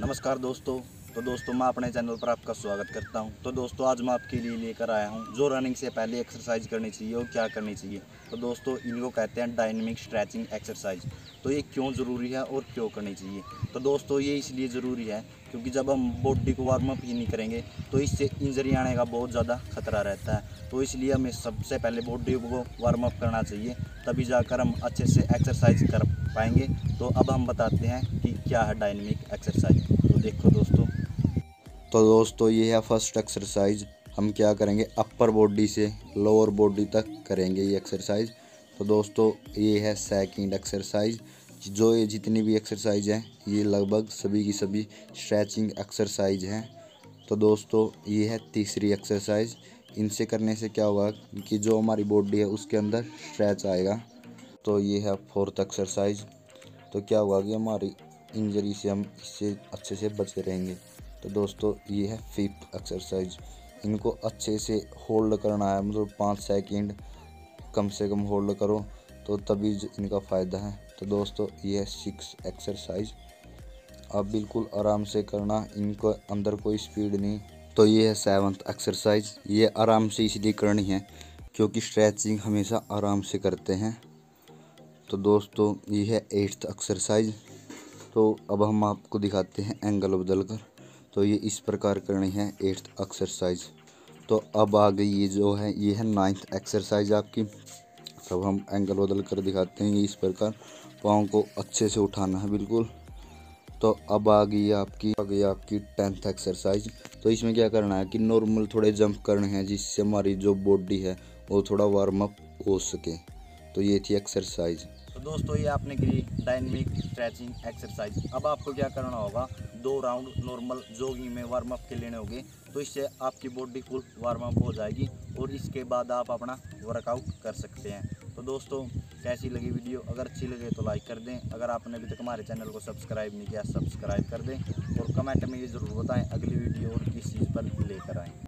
नमस्कार दोस्तों। तो दोस्तों मैं अपने चैनल पर आपका स्वागत करता हूं। तो दोस्तों आज मैं आपके लिए लेकर आया हूं जो रनिंग से पहले एक्सरसाइज करनी चाहिए और क्या करनी चाहिए। तो दोस्तों इनको कहते हैं डायनेमिक स्ट्रेचिंग एक्सरसाइज। तो ये क्यों ज़रूरी है और क्यों करनी चाहिए? तो दोस्तों ये इसलिए ज़रूरी है क्योंकि जब हम बॉडी को वार्म अप ही नहीं करेंगे तो इससे इंजरी आने का बहुत ज़्यादा खतरा रहता है। तो इसलिए हमें सबसे पहले बॉडी को वार्म अप करना चाहिए, तभी जाकर हम अच्छे से एक्सरसाइज कर पाएंगे। तो अब हम बताते हैं कि क्या है डायनेमिक एक्सरसाइज। तो देखो दोस्तों, तो दोस्तों ये है फर्स्ट एक्सरसाइज। हम क्या करेंगे, अपर बॉडी से लोअर बॉडी तक करेंगे ये एक्सरसाइज। तो दोस्तों ये है सेकंड एक्सरसाइज। जो ये जितनी भी एक्सरसाइज हैं ये लगभग सभी की सभी स्ट्रेचिंग एक्सरसाइज हैं। तो दोस्तों ये है तीसरी एक्सरसाइज। इनसे करने से क्या होगा कि जो हमारी बॉडी है उसके अंदर स्ट्रेच आएगा। तो ये है फोर्थ एक्सरसाइज। तो क्या होगा कि हमारी इंजरी से हम इससे अच्छे से बचे रहेंगे। तो दोस्तों ये है फिफ्थ एक्सरसाइज। इनको अच्छे से होल्ड करना है, मतलब 5 सेकंड कम से कम होल्ड करो तो तभी इनका फ़ायदा है। तो दोस्तों ये है सिक्स एक्सरसाइज। आप बिल्कुल आराम से करना, इनको अंदर कोई स्पीड नहीं। तो ये है सेवन्थ एक्सरसाइज। ये आराम से इसलिए करनी है क्योंकि स्ट्रेचिंग हमेशा आराम से करते हैं। तो दोस्तों ये है एट्थ एक्सरसाइज। तो अब हम आपको दिखाते हैं एंगल बदल कर। तो ये इस प्रकार करनी है एट्थ एक्सरसाइज। तो अब आ गई ये जो है, ये है नाइन्थ एक्सरसाइज आपकी। तब हम एंगल बदल कर दिखाते हैं। ये इस प्रकार पाँव को अच्छे से उठाना है बिल्कुल। तो अब आ गई आपकी टेंथ एक्सरसाइज। तो इसमें क्या करना है कि नॉर्मल थोड़े जंप करने हैं जिससे हमारी जो बॉडी है वो थोड़ा वार्म अप हो सके। तो ये थी एक्सरसाइज। तो दोस्तों ये आपने करी डायनेमिक स्ट्रेचिंग एक्सरसाइज। अब आपको क्या करना होगा, 2 राउंड नॉर्मल जॉगिंग में वार्म अप के लेने होंगे। तो इससे आपकी बॉडी फुल वार्म अप हो जाएगी और इसके बाद आप अपना वर्कआउट कर सकते हैं। तो दोस्तों कैसी लगी वीडियो? अगर अच्छी लगे तो लाइक कर दें। अगर आपने अभी तक हमारे चैनल को सब्सक्राइब नहीं किया, सब्सक्राइब कर दें और कमेंट में ये ज़रूर बताएँ अगली वीडियो और किस चीज़ पर लेकर आएँ।